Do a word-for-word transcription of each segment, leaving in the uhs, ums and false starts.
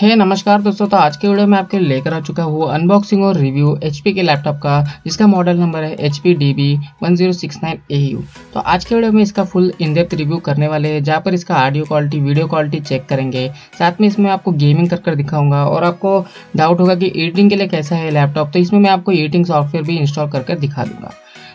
हे hey, नमस्कार दोस्तों। तो आज के वीडियो में आपके लेकर आ चुका हूँ अनबॉक्सिंग और रिव्यू एचपी के लैपटॉप का, जिसका मॉडल नंबर है H P D B one zero six nine A U. तो आज के वीडियो में इसका फुल इनडेप्थ रिव्यू करने वाले हैं, जहाँ पर इसका audio quality, video quality check करेंगे। साथ में इसमें आपको गेमिंग कर कर दिखाऊंगा और आपको डाउट होगा कि एडिटिंग के लिए कैसा है लैपटॉप, तो इसमें मैं आपको एडिटिंग सॉफ्टवेयर भी इंस्टॉल कर कर दिखा दूंगा।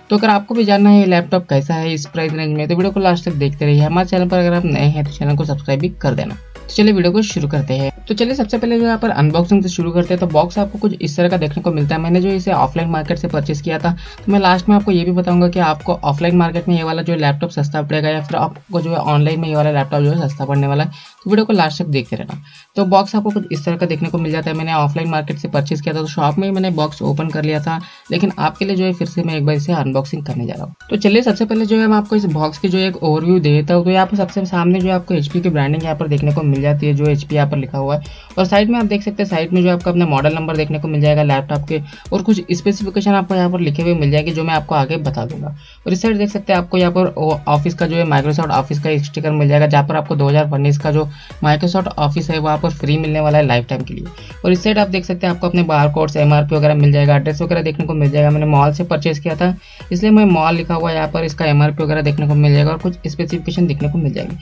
तो अगर आपको भी जानना है ये लैपटॉप कैसा है इस प्राइस रेंज में, तो वीडियो को लास्ट तक देखते रहिए। हमारे चैनल पर अगर आप नए हैं तो चैनल को सब्सक्राइब भी कर देना। तो चलिए वीडियो को शुरू करते हैं। तो चलिए सबसे पहले जो यहाँ पर अनबॉक्सिंग से शुरू करते हैं। तो बॉक्स आपको कुछ इस तरह का देखने को मिलता है। मैंने जो इसे ऑफलाइन मार्केट से परचेस किया था, तो मैं लास्ट में आपको ये भी बताऊंगा कि आपको ऑफलाइन मार्केट में ये वाला जो लैपटॉप सस्ता पड़ेगा या फिर आपको जो है ऑनलाइन में ये वाला लैपटॉप जो है सस्ता पड़ने वाला है। तो वीडियो को लास्ट तक देखते रहना। तो बॉक्स आपको कुछ इस तरह का देखने को मिल जाता है। मैंने ऑफलाइन मार्केट से परचेस किया था, तो शॉप में ही मैंने बॉक्स ओपन कर लिया था, लेकिन आपके लिए जो है फिर से मैं एक बार इसे अनबॉक्सिंग करने जा रहा हूँ। तो चलिए सबसे पहले जो है मैं आपको इस बॉक्स की जो एक ओवरव्यू देता हूँ। तो यहाँ पर सबसे सामने जो आपको एचपी की ब्रांडिंग यहाँ पर देखने को मिल जाती है, जो एचपी यहाँ पर लिखा हुआ है। और साइड में आप देख सकते हैं, साइड में जो आपका अपना मॉडल नंबर देखने को मिल जाएगा लैपटॉप के, और कुछ स्पेसिफिकेशन आपको यहाँ पर लिखे हुए मिल जाएंगे, जो मैं आपको आगे बता दूंगा। और इस साइड देख सकते हैं आपको यहाँ पर ऑफिस का जो है माइक्रोसॉफ्ट ऑफिस का स्टिकर मिल जाएगा, जहाँ पर आपको दो हजार उन्नीस का जो माइक्रोसॉफ्ट ऑफिस है वहाँ पर फ्री मिलने वाला है लाइफ टाइम के लिए। और इस साइड आप देख सकते हैं आपको अपने bar codes, M R P वगैरह मिल जाएगा, एड्रेस वगैरह देखने को मिल जाएगा। मैंने मॉल से परचेस किया था, इसलिए मैं मॉल लिखा हुआ है यहाँ पर, इसका एम आर पी वगैरह देखने को मिल जाएगा और कुछ स्पेसिफिकेशन देखने को मिल जाएगी।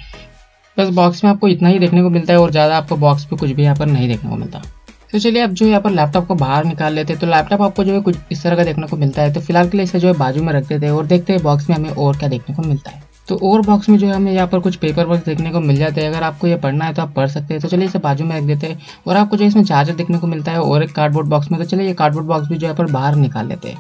बस बॉक्स में आपको इतना ही देखने को मिलता है और ज़्यादा आपको बॉक्स पे कुछ भी यहाँ पर नहीं देखने को मिलता। तो चलिए अब जो है यहाँ पर लैपटॉप को बाहर निकाल लेते हैं। तो लैपटॉप आपको जो है कुछ इस तरह का देखने को मिलता है। तो फिलहाल के लिए इसे जो है बाजू में रख देते हैं और देखते हैं बॉक्स में हमें और क्या देखने को मिलता है। तो और बॉक्स में जो है हमें यहाँ पर कुछ पेपर वर्क देखने को मिल जाते हैं। अगर आपको ये पढ़ना है तो आप पढ़ सकते हैं। तो चलिए इसे बाजू में रख देते हैं। और आपको जो इसमें चार्जर देखने को मिलता है और एक कार्डबोर्ड बॉक्स में। तो चलिए ये कार्डबोर्ड बॉक्स भी जो है पर बाहर निकाल लेते हैं।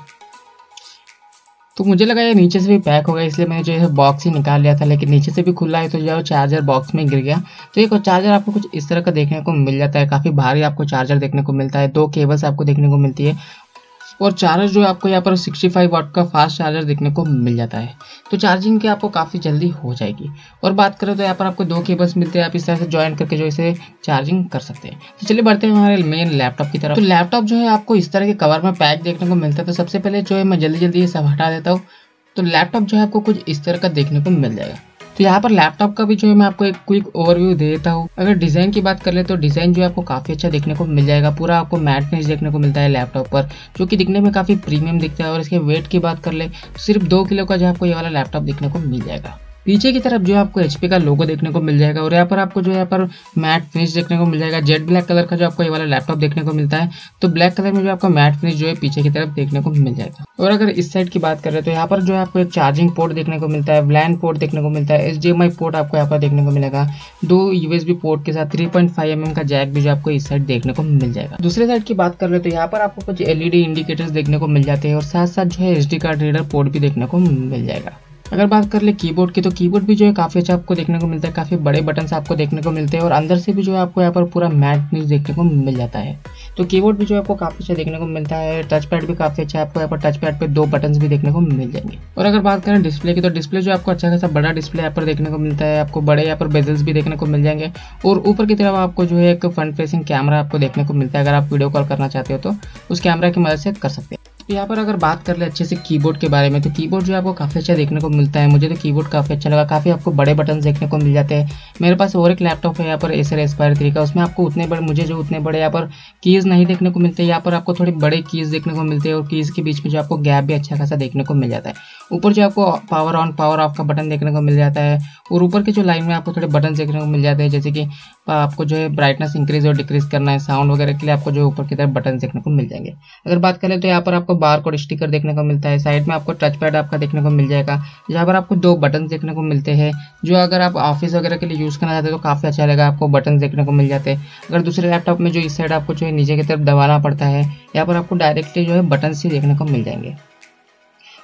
तो मुझे लगा ये नीचे से भी पैक होगा, इसलिए मैंने जो है बॉक्स ही निकाल लिया था, लेकिन नीचे से भी खुला है तो जो है चार्जर बॉक्स में गिर गया। तो ये चार्जर आपको कुछ इस तरह का देखने को मिल जाता है। काफ़ी भारी आपको चार्जर देखने को मिलता है। दो केबल्स आपको देखने को मिलती है और चार्जर जो है आपको यहाँ पर सिक्सटी फाइव वाट का फास्ट चार्जर देखने को मिल जाता है। तो चार्जिंग की आपको काफ़ी जल्दी हो जाएगी। और बात करें तो यहाँ पर आपको दो केबल्स मिलते हैं, आप इस तरह से ज्वाइन करके जो इसे चार्जिंग कर सकते हैं। तो चलिए बढ़ते हैं हमारे मेन लैपटॉप की तरफ। तो लैपटॉप जो है आपको इस तरह के कवर में पैक देखने को मिलता है। तो सबसे पहले जो है मैं जल्दी जल्दी ये सब हटा देता हूँ। तो लैपटॉप जो है आपको कुछ इस तरह का देखने को मिल जाएगा। तो यहाँ पर लैपटॉप का भी जो है मैं आपको एक क्विक ओवरव्यू देता हूँ। अगर डिज़ाइन की बात कर ले तो डिज़ाइन जो है आपको काफ़ी अच्छा देखने को मिल जाएगा। पूरा आपको मैट फिनिश देखने को मिलता है लैपटॉप पर, जो कि दिखने में काफ़ी प्रीमियम दिखता है। और इसके वेट की बात कर ले तो सिर्फ दो किलो का जो आपको ये वाला लैपटॉप देखने को मिल जाएगा। पीछे की तरफ जो है आपको एचपी का लोगो देखने को मिल जाएगा और यहाँ पर आपको जो है यहाँ पर मैट फिनिश देखने को मिल जाएगा। जेट ब्लैक कलर का जो आपको ये वाला लैपटॉप देखने को मिलता है। तो ब्लैक कलर में जो आपका मैट फिनिश जो है पीछे की तरफ देखने को मिल जाएगा। और अगर इस साइड की बात करें तो यहाँ पर जो है आपको एक चार्जिंग पोर्ट देखने को मिलता है, लैन पोर्ट देखने को मिलता है, एचडीएमआई पोर्ट आपको यहाँ पर देखने को मिलेगा, दो यूएसबी पोर्ट के साथ three point five M M का जैक भी जो आपको इस साइड देखने को मिल जाएगा। दूसरे साइड की बात कर ले तो यहाँ पर आपको कुछ एलईडी इंडिकेटर्स देखने को मिल जाते हैं और साथ साथ जो है एसडी कार्ड रीडर पोर्ट भी देखने को मिल जाएगा। अगर बात कर ले कीबोर्ड की तो कीबोर्ड भी जो है काफ़ी अच्छा आपको देखने को मिलता है। काफ़ी बड़े बटन्स आपको देखने को मिलते हैं और अंदर से भी जो है आपको यहाँ पर पूरा मैट फिनिश देखने को मिल जाता है। तो कीबोर्ड भी जो है आपको काफ़ी अच्छा देखने को मिलता है। टच पैड भी काफ़ी अच्छा है, आपको यहाँ पर टच पैड पर दो बटन्स भी देखने को मिल जाएंगे। और अगर बात करें डिस्प्ले की तो डिस्प्ले जो आपको अच्छा खासा बड़ा डिस्प्ले यहाँ पर देखने को मिलता है। आपको बड़े यहाँ पर बेजल्स भी देखने को मिल जाएंगे और ऊपर की तरफ आपको जो है एक फ्रंट फेसिंग कैमरा आपको देखने को मिलता है। अगर आप वीडियो कॉल करना चाहते हो तो उस कैमरा की मदद से कर सकते हैं। यहाँ पर अगर बात कर ले अच्छे से कीबोर्ड के बारे में तो कीबोर्ड जो है आपको काफ़ी अच्छा देखने को मिलता है। मुझे तो कीबोर्ड काफ़ी अच्छा लगा। काफ़ी आपको बड़े बटन देखने को मिल जाते हैं। मेरे पास और एक लैपटॉप है यहाँ पर एसर एस्पायर थ्री का, उसमें आपको उतने बड़े मुझे जो उतने बड़े यहाँ पर कीज़ नहीं देखने को मिलते। यहाँ पर आपको थोड़े बड़े कीज़ देखने को मिलते हैं और कीज़ के बीच में जो आपको गैप भी अच्छा खासा देखने को मिल जाता है। ऊपर जो आपको पावर ऑन पावर ऑफ का बटन देखने को मिल जाता है और ऊपर के जो लाइन में आपको थोड़े बटन देखने को मिल जाते हैं, जैसे कि आपको जो है ब्राइटनेस इंक्रीज और डिक्रीज करना है, साउंड वगैरह के लिए आपको जो ऊपर की तरफ बटन देखने को मिल जाएंगे। अगर बात करें तो यहाँ पर आपको बार कोड स्टिकर देखने को मिलता है। साइड में आपको टच पैड आपका देखने को मिल जाएगा। यहाँ पर आपको दो बटन देखने को मिलते हैं, जो अगर आप ऑफिस वगैरह के लिए यूज़ करना चाहते हैं तो काफ़ी अच्छा लगेगा। आपको बटन देखने को मिल जाते हैं। अगर दूसरे लैपटॉप में जो इस साइड आपको जो है नीचे की तरफ दबाना पड़ता है, यहाँ पर आपको डायरेक्टली जो है बटन से देखने को मिल जाएंगे।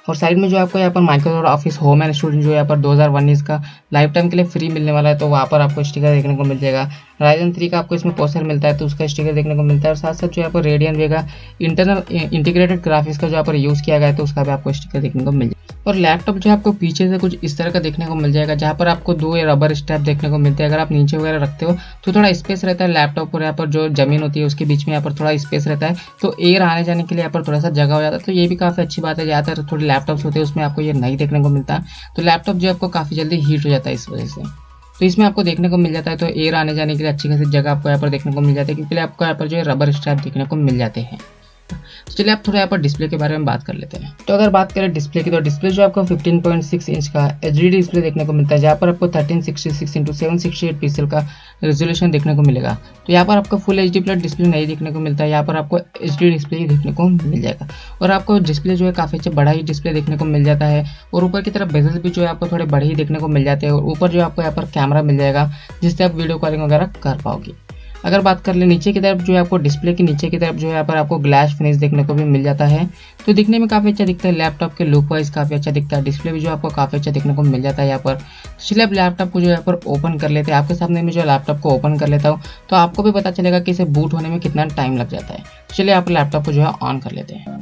और साइड में जो आपको यहाँ पर Microsoft Office home and student जो यहाँ पर दो हज़ार उन्नीस का लाइफ टाइम के लिए फ्री मिलने वाला है, तो वहाँ पर आपको स्टिकर देखने को मिल जाएगा। राइजन थ्री का आपको इसमें प्रोसेसर मिलता है तो उसका स्टिकर देखने को मिलता है। और साथ साथ जो यहाँ पर Radeon Vega internal integrated graphics का जो यहाँ पर यूज़ किया गया है तो उसका भी आपको स्टिकर देखने को मिल जाएगा। और लैपटॉप जो आपको पीछे से कुछ इस तरह का देखने को मिल जाएगा, जहाँ पर आपको दो रबर स्ट्रैप देखने को मिलते हैं। अगर आप नीचे वगैरह रखते हो तो थोड़ा स्पेस रहता है लैपटॉप और यहाँ पर जो जमीन होती है उसके बीच में यहाँ पर थोड़ा स्पेस रहता है, तो एयर आने जाने के लिए यहाँ पर थोड़ा सा जगह हो जाता है। तो ये भी काफ़ी अच्छी बात है। ज़्यादातर थोड़े लैपटॉप्स होते हैं उसमें आपको ये नहीं देखने को मिलता, तो लैपटॉप जो आपको काफ़ी जल्दी हीट हो जाता है इस वजह से। तो इसमें आपको देखने को मिल जाता है। तो एयर आने जाने के लिए अच्छी खासी जगह आपको यहाँ पर देखने को मिल जाती है, क्योंकि आपको यहाँ पर जो है रबर स्ट्रैप देखने को मिल जाते हैं। तो चलिए आप थोड़ा यहाँ पर डिस्प्ले के बारे में बात कर लेते हैं। तो अगर बात करें डिस्प्ले की, तो डिस्प्ले जो आपको पंद्रह पॉइंट छह इंच का एचडी डिस्प्ले देखने को मिलता है, जहाँ पर आपको thirteen sixty six into seven sixty eight pixel का रेजोल्यूशन देखने को मिलेगा। तो यहाँ पर आपको फुल एचडी प्लस डिस्प्ले नहीं देखने को मिलता है, यहाँ पर आपको एचडी डिस्प्ले ही देखने को मिल जाएगा। और आपको डिस्प्ले जो है काफ़ी अच्छा बड़ा ही डिस्प्ले देखने को मिल जाता है, और ऊपर की तरफ बेजल्स भी जो है आपको थोड़े बड़े ही देखने को मिल जाते हैं। और ऊपर जो आपको यहाँ पर कैमरा मिल जाएगा, जिससे आप वीडियो कॉलिंग वगैरह कर पाओगे। अगर बात कर ले नीचे की तरफ जो है आपको डिस्प्ले के नीचे की तरफ जो है यहाँ पर आपको ग्लास फिनिश देखने को भी मिल जाता है। तो दिखने में काफ़ी अच्छा दिखता है, लैपटॉप के लुक वाइज काफ़ी अच्छा दिखता है, डिस्प्ले भी जो आपको काफ़ी अच्छा देखने को मिल जाता है यहाँ पर। तो चलिए आप लैपटॉप को जो यहाँ पर ओपन कर लेते हैं। आपके सामने मैं जो लैपटॉप को ओपन कर लेता हूँ, तो आपको भी पता चलेगा कि इसे बूट होने में कितना टाइम लग जाता है। तो चलिए आप लैपटॉप को जो है ऑन कर लेते हैं।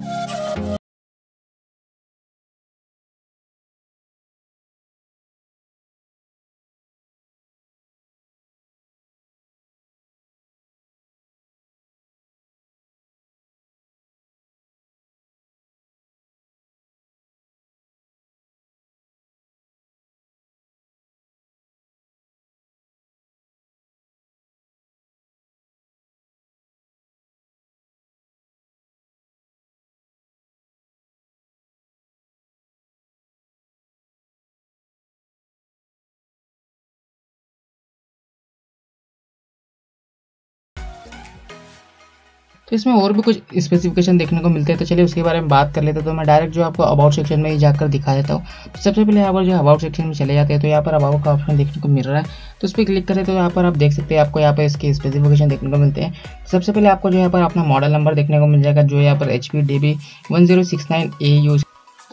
तो इसमें और भी कुछ स्पेसिफिकेशन देखने को मिलते हैं, तो चलिए उसके बारे में बात कर लेते हैं। तो मैं डायरेक्ट जो आपको अबाउट सेक्शन में ही जाकर दिखा देता हूँ। तो सबसे पहले यहाँ पर जो अबाउट सेक्शन में चले जाते हैं, तो यहाँ पर अबाउट का ऑप्शन देखने को मिल रहा है, तो उस पर क्लिक करें तो यहाँ पर आप देख सकते हैं आपको यहाँ पर इसके स्पेसिफिकेशन देखने को मिलते हैं। सबसे पहले आपको जो यहाँ पर अपना मॉडल नंबर देखने को मिल जाएगा, जो यहाँ पर H P D B one zero six nine A U,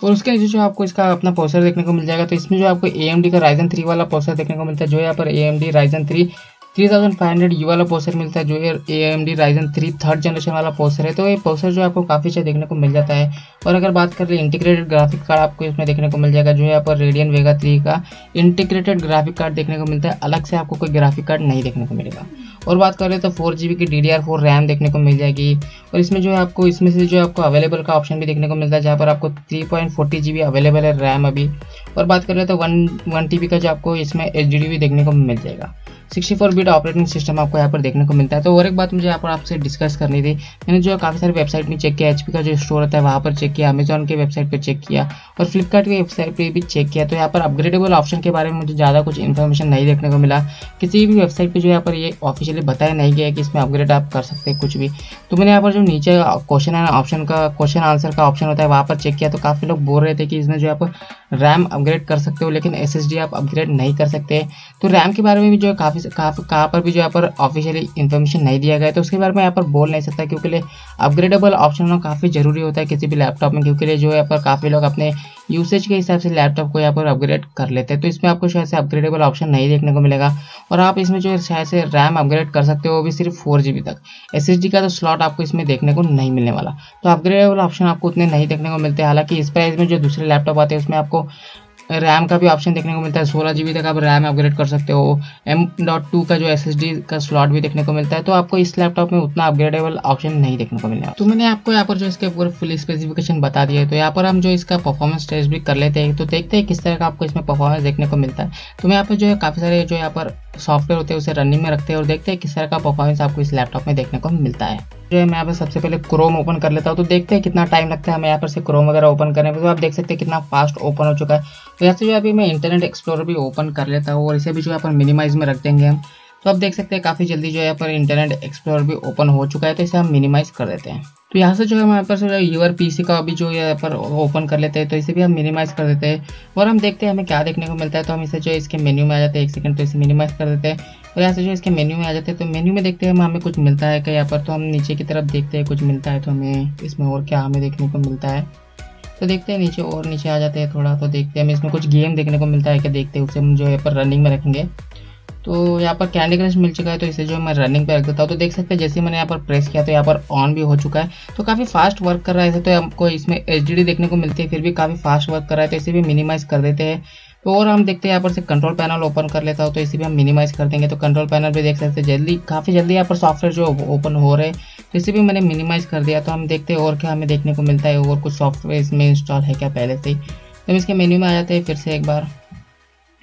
और उसके नीचे जो आपको इसका अपना प्रोसेसर देखने को मिल जाएगा। तो इसमें जो आपको A M D का राइजन थ्री वाला प्रोसेसर देखने को मिलता है, जो यहाँ पर A M D Ryzen three thirty five hundred U वाला प्रोसेसर मिलता है, जो है A M D Ryzen three third generation वाला प्रोसेसर है। तो ये प्रोसेसर जो आपको काफ़ी अच्छा देखने को मिल जाता है। और अगर बात कर ले इंटीग्रेटेड ग्राफिक कार्ड आपको इसमें देखने को मिल जाएगा, जो है यहाँ पर Radeon Vega थ्री का इंटीग्रेटेड ग्राफिक कार्ड देखने को मिलता है, अलग से आपको कोई ग्राफिक कार्ड नहीं देखने को मिलेगा। और बात कर ले तो फोर जी बी की D D R four RAM देखने को मिल जाएगी। और इसमें जो है आपको इसमें से जो आपको अवेलेबल का ऑप्शन भी देखने को मिलता है, जहाँ पर आपको three point forty G B available है रैम अभी। और बात कर ले तो वन वन टी बी का जो आपको इसमें एच डी डी भी देखने को मिल जाएगा। Sixty four bit operating system आपको यहाँ पर देखने को मिलता है। तो और एक बात मुझे यहाँ पर आपसे डिस्कस करनी थी, मैंने जो काफ़ी सारी वेबसाइट में चेक किया, एचपी का जो स्टोर होता है वहाँ पर चेक किया, अमेजॉन के वेबसाइट पर चेक किया और फ्लिपकार्ट की वेबसाइट पे भी चेक किया, तो यहाँ पर अपग्रेडेबल ऑप्शन के बारे में मुझे ज़्यादा कुछ इन्फॉर्मेशन नहीं देखने को मिला। किसी भी वेबसाइट पर जो यहाँ पर ये ऑफिशियली बताया नहीं गया कि इसमें अपग्रेड आप कर सकते हैं कुछ भी। तो मैंने यहाँ पर जो नीचे क्वेश्चन एंड ऑप्शन का क्वेश्चन आंसर का ऑप्शन होता है वहाँ पर चेक किया, तो काफ़ी लोग बोल रहे थे कि इसमें जो आप रैम अपग्रेड कर सकते हो, लेकिन एस एस डी आप अपग्रेड नहीं कर सकते। तो रैम के बारे में भी जो काफ़ी काफ़ी कहाँ पर भी जो यहाँ पर ऑफिशियली इन्फॉर्मेशन नहीं दिया गया है, तो उसके बारे में यहाँ पर बोल नहीं सकता, क्योंकि अपग्रेडेबल ऑप्शन होना काफ़ी जरूरी होता है किसी भी लैपटॉप में, क्योंकि जो यहाँ पर काफ़ी लोग अपने यूसेज के हिसाब से लैपटॉप को यहाँ पर अपग्रेड कर लेते हैं। तो इसमें आपको शायद से अपग्रेडेबल ऑप्शन नहीं देखने को मिलेगा। और आप इसमें जो शायद से रैम अपग्रेड कर सकते हो, वो भी सिर्फ फोर जी बी तक। एस एस डी का तो स्लॉट आपको इसमें देखने को नहीं मिलने वाला, तो अपग्रेडेबल ऑप्शन आपको उतने नहीं देखने को मिलते। हालांकि इस प्राइस में जो दूसरे लैपटॉप आते हैं उसमें आपको रैम का भी ऑप्शन देखने को मिलता है, सोलह जी बी तक आप रैम अपग्रेड कर सकते हो, एम डॉट टू का जो एस एस डी का स्लॉट भी देखने को मिलता है। तो आपको इस लैपटॉप में उतना अपग्रेडेबल ऑप्शन नहीं देखने को मिलेगा। तो मैंने आपको यहाँ पर जो इसके पूरे फुल स्पेसिफिकेशन बता दिया है, तो यहाँ पर हम जो इसका परफॉर्मेंस टेस्ट भी कर लेते हैं, तो देखते हैं किस तरह का आपको इसमें परफॉर्मेंस देखने को मिलता है। तो मैं यहाँ पर जो है काफ़ी सारे जो यहाँ पर सॉफ्टवेयर होते हैं उसे रनिंग में रखते हैं और देखते हैं किस तरह का परफॉर्मेंस आपको इस लैपटॉप में देखने को मिलता है। जो है मैं यहाँ पर सबसे पहले क्रोम ओपन कर लेता हूँ, तो देखते हैं कितना टाइम लगता है हमें यहाँ पर से क्रोम वगैरह ओपन करने में। तो आप देख सकते हैं कितना फास्ट ओपन हो चुका है। तो यहाँ से जो अभी मैं इंटरनेट एक्सप्लोरर भी ओपन कर लेता हूँ और इसे भी जो यहाँ पर मिनिमाइज में रख देंगे हम। तो आप देख सकते हैं काफ़ी जल्दी जो है यहाँ पर इंटरनेट एक्सप्लोरर भी ओपन हो चुका है, तो इसे हम मिनिमाइज कर देते हैं। तो यहाँ से जो है हमारे पास जो है यूआर पीसी का भी जो है यहाँ पर ओपन कर लेते हैं, तो इसे भी हम मिनिमाइज़ कर देते हैं और हम देखते हैं हमें क्या देखने को मिलता है। तो हम इसे जो है इसके मेन्यू में आ जाते हैं, एक सेकंड, तो इसे मिनिमाइज़ कर देते हैं और यहाँ से जो इसके मेन्यू में आ जाते हैं। तो मेन्यू में देखते हैं हम हमें कुछ मिलता है क्या यहाँ पर, तो हम नीचे की तरफ देखते हैं कुछ मिलता है, तो हमें इसमें और क्या हमें देखने को मिलता है। तो देखते हैं नीचे और नीचे आ जाते हैं थोड़ा, तो देखते हैं हमें इसमें कुछ गेम देखने को मिलता है क्या, देखते हैं उसे हम जो है यहाँ पर रनिंग में रखेंगे। तो यहाँ पर कैंडी क्रश मिल चुका है, तो इसे जो मैं रनिंग पे रख देता हूँ। तो देख सकते हैं जैसे मैंने यहाँ पर प्रेस किया तो यहाँ पर ऑन भी हो चुका है, तो काफ़ी फास्ट वर्क कर रहा है। तो आपको इसमें एच डी डी देखने को मिलती है, फिर भी काफ़ी फास्ट वर्क कर रहा है, तो इसे भी मिनिमाइज़ कर देते हैं। तो और हम देखते हैं यहाँ पर से कंट्रोल पैनल ओपन कर लेता हूँ, तो इसे भी हम मिनिमाइज़ कर देंगे। तो कंट्रोल पैनल भी देख सकते हैं जल्दी, काफ़ी जल्दी यहाँ पर सॉफ्टवेयर जो ओपन हो रहे हैं, तो इसे भी मैंने मिनिमाइज़ कर दिया। तो हम देखते हैं और क्या हमें देखने को मिलता है, और कुछ सॉफ्टवेयर इसमें इंस्टॉल है क्या पहले से ही। तो हम इसके मेन्यू में आ जाते हैं फिर से एक बार,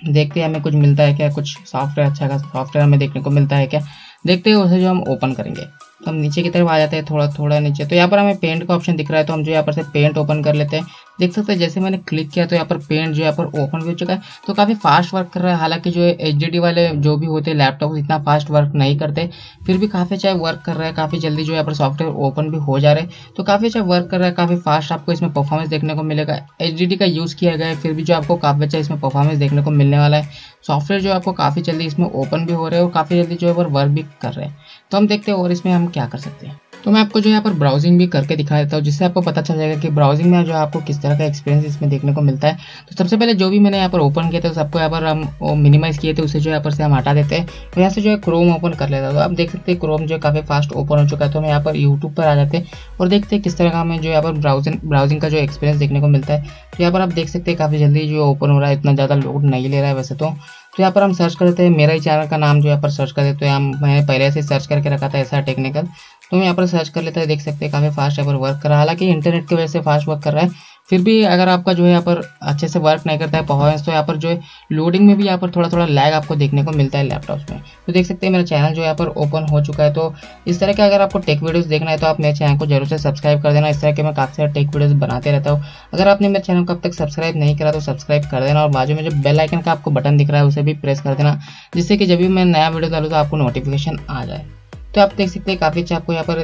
देखते हैं हमें कुछ मिलता है क्या, कुछ सॉफ्टवेयर अच्छा खासा सॉफ्टवेयर हमें देखने को मिलता है क्या, देखते हैं उसे जो हम ओपन करेंगे। तो हम नीचे की तरफ आ जाते हैं, थोड़ा थोड़ा नीचे। तो यहाँ पर हमें पेंट का ऑप्शन दिख रहा है, तो हम जो यहाँ पर से पेंट ओपन कर लेते हैं। देख सकते हैं जैसे मैंने क्लिक किया तो यहाँ पर पेंट जो यहाँ पर ओपन भी हो चुका है। तो काफ़ी फास्ट वर्क कर रहा है, हालांकि जो एच डी डी वाले जो भी होते हैं लैपटॉप इतना फास्ट वर्क नहीं करते, फिर भी काफ़ी अच्छा वर्क कर रहा है। काफ़ी जल्दी जो यहाँ पर सॉफ्टवेयर ओपन भी हो जा रहे हैं, तो काफ़ी अच्छा वर्क कर रहा है, काफ़ी फास्ट आपको इसमें परफॉर्मेंस देखने को मिलेगा। एच डी डी का यूज़ किया गया है, फिर भी जो आपको काफ़ी अच्छा इसमें परफॉर्मेंस देखने को मिलने वाला है। सॉफ्टवेयर जो आपको काफ़ी जल्दी इसमें ओपन भी हो रहे हैं और काफ़ी जल्दी जो है वर्क भी कर रहे हैं। तो हम देखते हैं और इसमें हम क्या कर सकते हैं। तो मैं आपको जो यहाँ पर ब्राउजिंग भी करके दिखा देता हूँ, जिससे आपको पता चल जाएगा कि ब्राउजिंग में जो आपको किस तरह का एक्सपीरियंस इसमें देखने को मिलता है। तो सबसे पहले जो भी मैंने यहाँ पर ओपन किया था सबको यहाँ पर हम मिनिमाइज़ किए थे, उसे जो यहाँ पर से हम हटा देते हैं। तो यहाँ से जो है क्रोम ओपन कर लेता हूँ। तो आप देख सकते हैं क्रोम जो है काफ़ी फास्ट ओपन हो चुका है। तो हम यहाँ पर यूट्यूब पर आ जाते हैं और देखते हैं किस तरह का हमें जो यहाँ पर ब्राउजिंग ब्राउजिंग का जो एक्सपीरियंस देखने को मिलता है। तो यहाँ पर आप देख सकते हैं काफ़ी जल्दी जो ओपन हो रहा है, इतना ज़्यादा लोड नहीं ले रहा है वैसे तो। तो यहाँ पर हम सर्च करते हैं, मेरा ही चैनल का नाम जो यहाँ पर सर्च कर देते हैं। हम मैंने पहले से सर्च करके रखा था ऐसा टेक्निकल, तो मैं यहाँ पर सर्च कर लेता है। देख सकते हैं काफ़ी फास्ट यहाँ पर वर्क कर रहा है, हालांकि इंटरनेट की वजह से फास्ट वर्क कर रहा है। फिर भी अगर आपका जो है यहाँ पर अच्छे से वर्क नहीं करता है परफॉर्मेंस, तो यहाँ पर जो है लोडिंग में भी यहाँ पर थोड़ा थोड़ा लैग आपको देखने को मिलता है लैपटॉप्स में। तो देख सकते हैं मेरा चैनल जो यहाँ पर ओपन हो चुका है। तो इस तरह के अगर आपको टेक वीडियोस देखना है तो आप मेरे चैनल को जरूर से सब्सक्राइब कर देना। इस तरह के मैं काफ़ी सारे टेक वीडियोस बनाते रहता हूँ। अगर आपने मेरे चैनल को अब तक सब्सक्राइब नहीं करा तो सब्सक्राइब कर देना, और बाजू में जो बेल आइकन का आपको बटन दिख रहा है उसे भी प्रेस कर देना, जिससे कि जब भी मैं नया वीडियो डालूँ तो आपको नोटिफिकेशन आ जाए। तो आप देख सकते हैं काफ़ी अच्छा आपको यहाँ पर